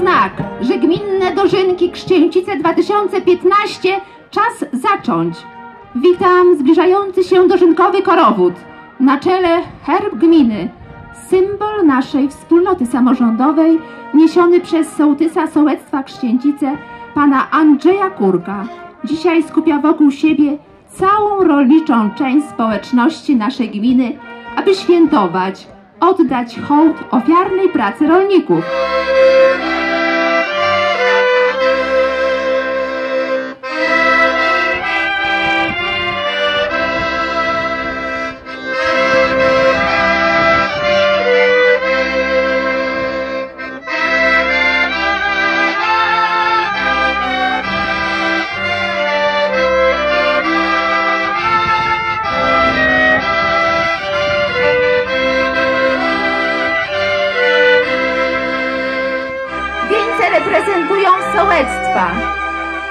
znak, że gminne dożynki Krzcięcice 2015 czas zacząć. Witam zbliżający się dożynkowy korowód. Na czele herb gminy, symbol naszej wspólnoty samorządowej, niesiony przez sołtysa sołectwa Krzcięcice, pana Andrzeja Kurka. Dzisiaj skupia wokół siebie całą rolniczą część społeczności naszej gminy, aby świętować, oddać hołd ofiarnej pracy rolników. Reprezentują sołectwa.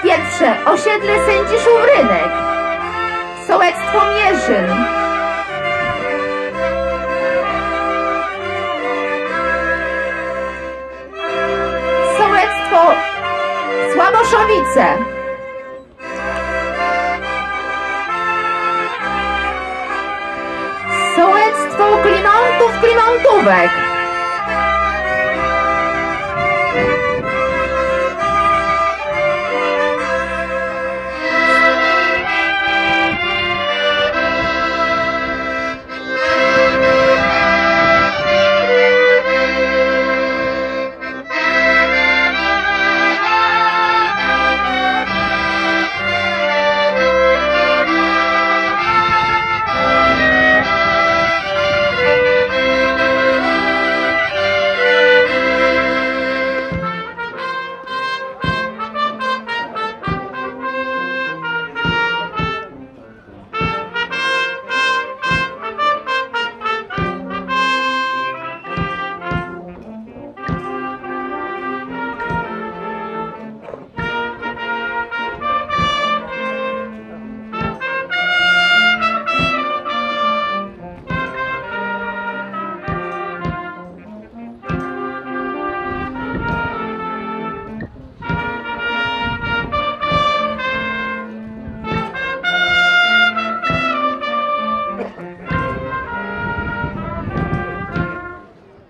Pierwsze osiedle Sędziszów Rynek, sołectwo Mierzyn, sołectwo Słaboszowice, sołectwo Klimontów, Klimontówek.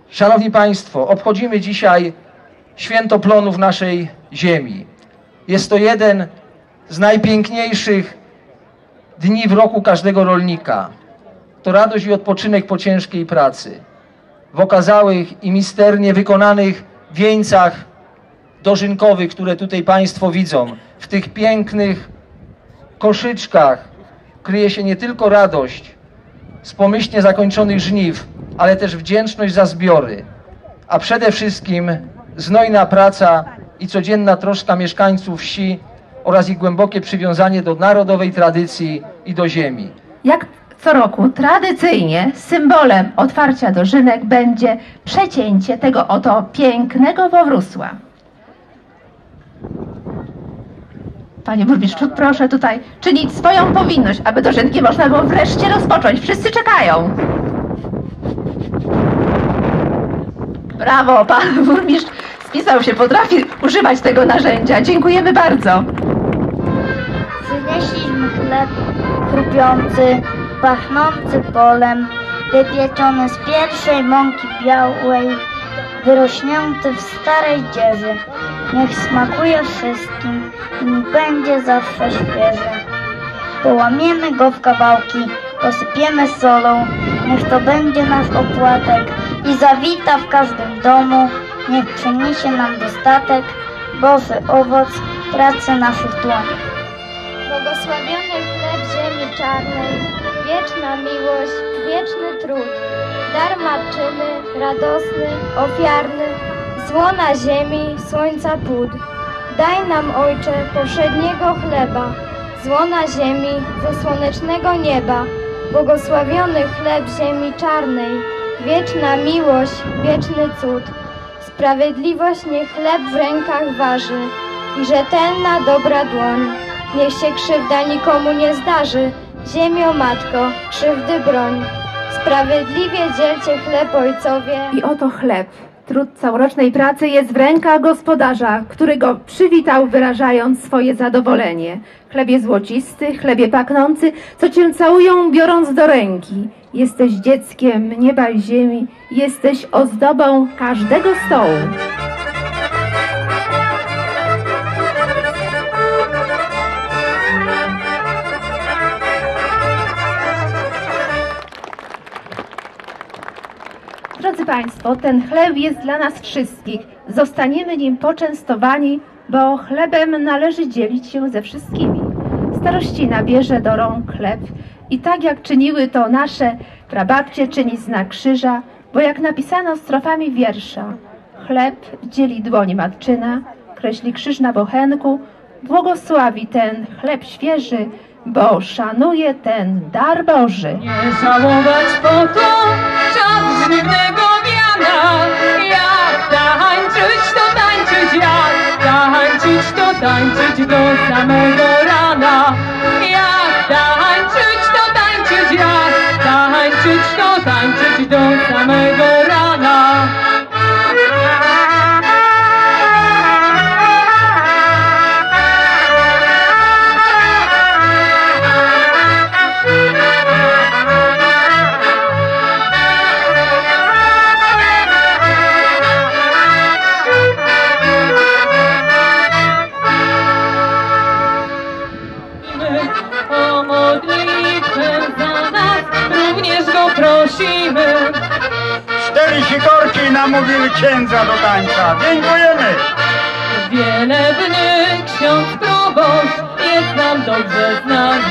Szanowni Państwo, obchodzimy dzisiaj święto plonów naszej ziemi. Jest to jeden z najpiękniejszych dni w roku każdego rolnika. To radość i odpoczynek po ciężkiej pracy. W okazałych i misternie wykonanych wieńcach dożynkowych, które tutaj Państwo widzą, w tych pięknych koszyczkach kryje się nie tylko radość z pomyślnie zakończonych żniw, ale też wdzięczność za zbiory, a przede wszystkim znojna praca i codzienna troska mieszkańców wsi oraz ich głębokie przywiązanie do narodowej tradycji i do ziemi. Jak co roku tradycyjnie symbolem otwarcia dożynek będzie przecięcie tego oto pięknego wowrósła. Panie burmistrzu, proszę tutaj czynić swoją powinność, aby dożynki można było wreszcie rozpocząć. Wszyscy czekają. Brawo, pan burmistrz spisał się, potrafi używać tego narzędzia. Dziękujemy bardzo. Przynieśliśmy chleb chrupiący, pachnący polem, wypieczony z pierwszej mąki białej, wyrośnięty w starej dzieży. Niech smakuje wszystkim i będzie zawsze świeży. Połamiemy go w kawałki, posypiemy solą, niech to będzie nasz opłatek i zawita w każdym domu, niech przyniesie nam dostatek, Boży owoc pracy naszych dłoni. Błogosławiony chleb ziemi czarnej, wieczna miłość, wieczny trud, dar matczyny, radosny, ofiarny, zło na ziemi, słońca płód. Daj nam, Ojcze, powszedniego chleba, zło na ziemi, ze słonecznego nieba, błogosławiony chleb ziemi czarnej, wieczna miłość, wieczny cud. Sprawiedliwość niech chleb w rękach waży i rzetelna dobra dłoń. Niech się krzywda nikomu nie zdarzy, ziemio matko, krzywdy broń. Sprawiedliwie dzielcie chleb ojcowie. I oto chleb, Trud całorocznej pracy jest w rękach gospodarza, który go przywitał, wyrażając swoje zadowolenie. Chlebie złocisty, chlebie pachnący, co cię całują, biorąc do ręki. Jesteś dzieckiem nieba i ziemi, jesteś ozdobą każdego stołu. Drodzy Państwo, ten chleb jest dla nas wszystkich. Zostaniemy nim poczęstowani, bo chlebem należy dzielić się ze wszystkimi. Starościna bierze do rąk chleb i tak jak czyniły to nasze prababcie, czyni znak krzyża, bo jak napisano strofami wiersza: chleb dzieli dłoń matczyna, kreśli krzyż na bochenku, błogosławi ten chleb świeży, bo szanuje ten dar Boży. Nie żałować po to czas żywnego wiana. Jak tańczyć, to tańczyć, jak tańczyć, to tańczyć do samego rana. Jak tańczyć, to tańczyć, jak tańczyć, to tańczyć do samego rana. Cztery sikorki namówili księdza do tańca. Dziękujemy! Wiele dni ksiądz proboszcz jest nam dobrze znany.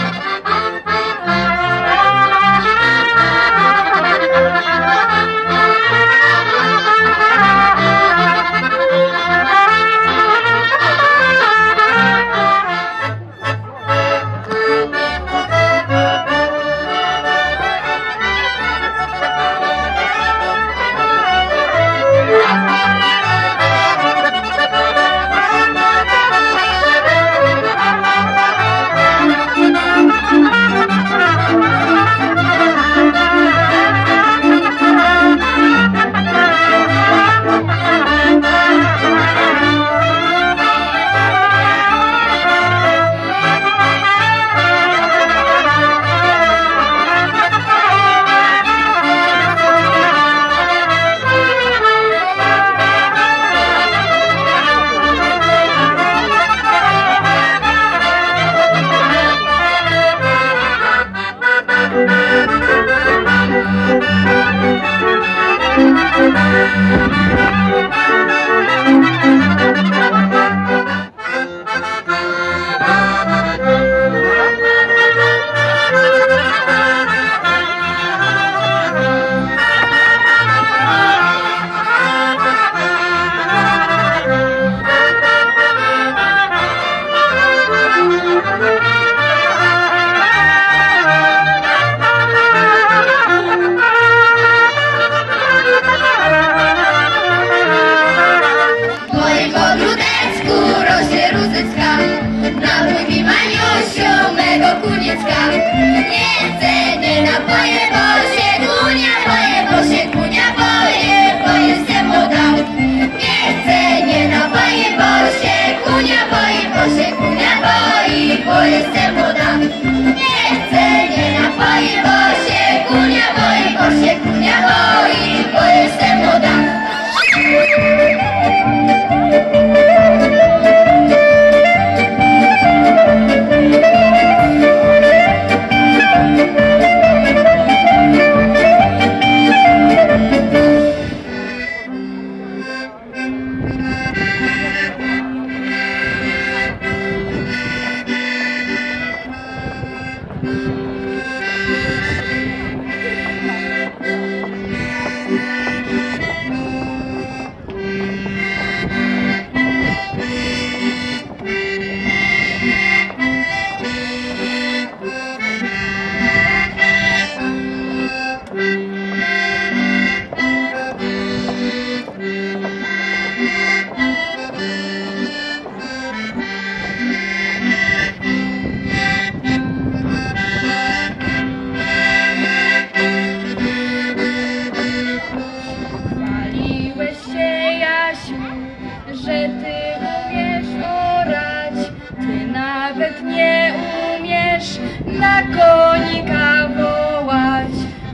na konika wołać.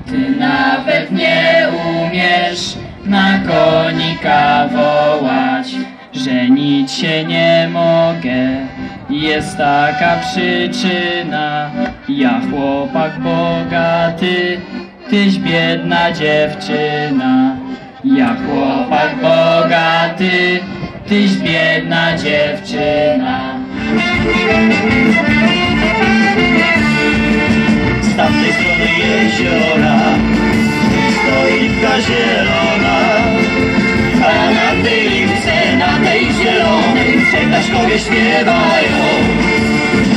Ty nawet nie umiesz na konika wołać. Żenić się nie mogę, jest taka przyczyna. Ja chłopak bogaty, tyś biedna dziewczyna. Ja chłopak bogaty, tyś biedna dziewczyna. Z tamtej strony jeziora stoi liwka zielona, a na tej liwce, na tej zielonej ptaszkowie śpiewają.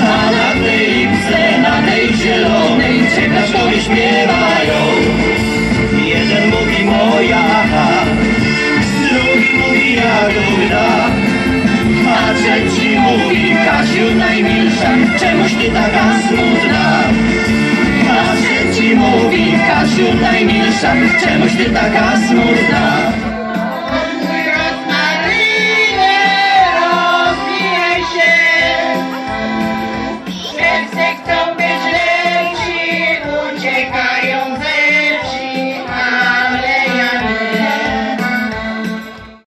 A na tej liwce, na tej zielonej ptaszkowie śpiewają. Jeden mówi moja, drugi mówi Jagóda, a trzeci mówi Kasiu najmilsza, czemuś ty taka smutna? A trzeci mówi Kasiu najmilsza, czemuś ty taka smutna?